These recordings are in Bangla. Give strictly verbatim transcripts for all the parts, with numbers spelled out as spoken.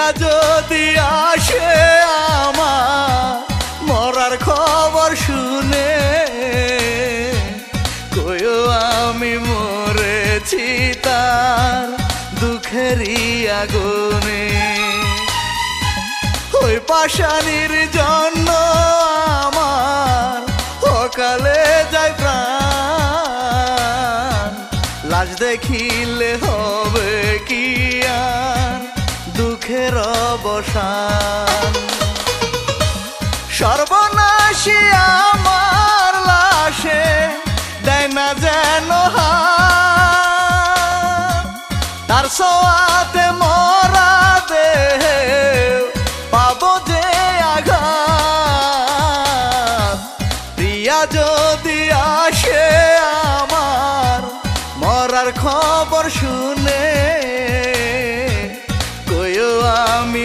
প্রিয়া যদি আসে আমার মরার খবর শুনে, কইও আমি মরেছি তার দুঃখেরই আগুনে। ওই পাশানির জন্য আমার অকালে যায় প্রাণ, লাশ দেখিলে হবে কি আর দুঃখের অবসান। সর্বনাশী আমার লাশে দেয় না যেন হাত, তার ছোঁয়াতে মরা দেহে পাবো যে আঘাত। প্রিয়া যদি আসে আমার মরার খবর শুনে, কইও আমি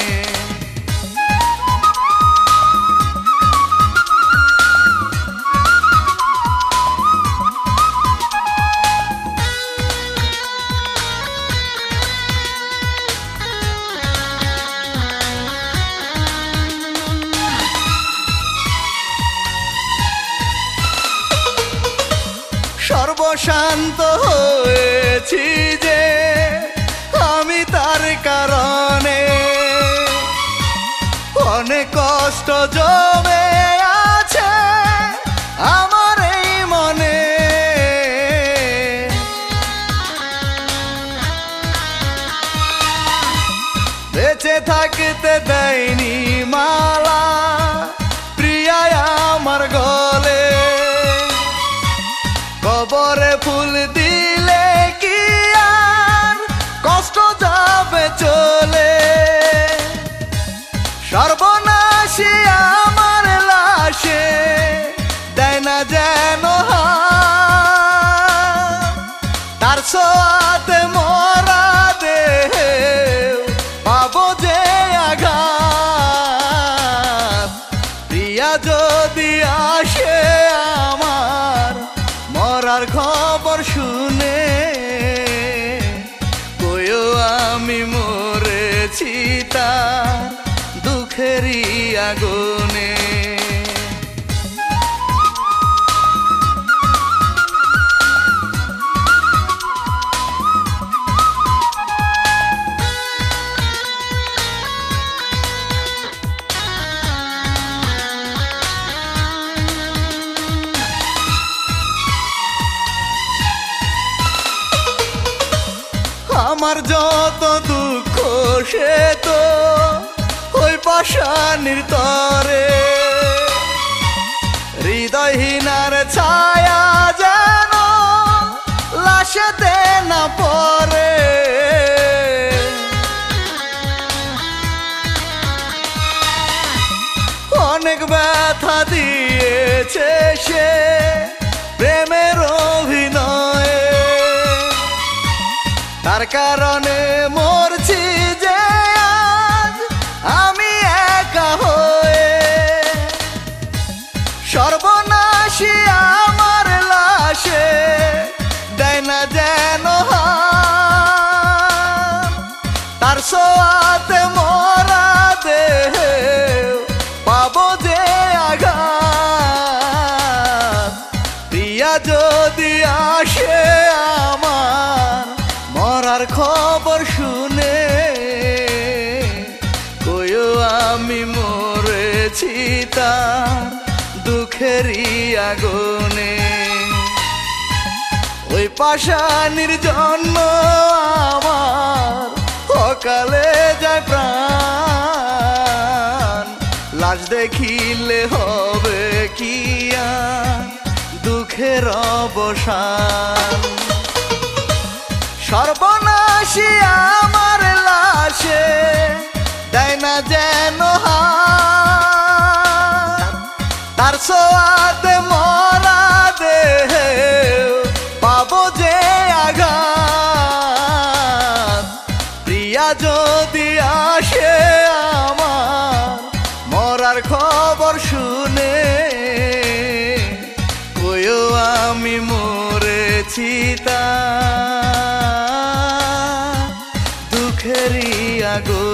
সর্বশান্ত হয়েছি যে আমি তার কারণে, অনেক কষ্ট জমে আছে আমার এই মনে। বেঁচে থাকতে দেয়নি মালা প্রিয়া আমার গলে, কবরে ফুল দিলে কি আর কষ্ট যাবে চলে। সর্বনাশী আমার লাশে দেয় না যেন হাত, তার ছোঁয়াতে মরা দেহে পাবো যে আঘাত। প্রিয়া যদি আসে আমার মরার খবর শুনে, কইও আমি মরেছি তার দুঃখেরই আগুনে। আমার যত দুঃখ সে তো ওই পাষাণীর তরে, হৃদয়হীনার ছায়া যেন লাশেতে না পড়ে। অনেক ব্যথা দিয়েছে সে প্রেমের অভিনয়ে, তার কারণে মরছি যে আজ আমি একা হয়ে। সর্বনাশী আমার লাশে দেয় না যেন হাত, তার ছোঁয়াতে মরা দেহে পাবো যে আঘাত। প্রিয়া যদি আসে আমার মরার খবর শুনে, কইও আমি মরেছি তার দুঃখেরই আগুনে। ওই পাষাণীর জন্য আমার অকালে যায় প্রাণ, লাশ দেখিলে হবে কি আর দুঃখের অবসান। সর্বনাশী আমার লাশে দেয় না যেন হাত, তার ছোঁয়াতে মরা দেহে পাবো যে আঘাত। প্রিয়া যদি আসে আমার মরার খবর শুনে, কইও আমি মরেছি सीता दुखरिया गो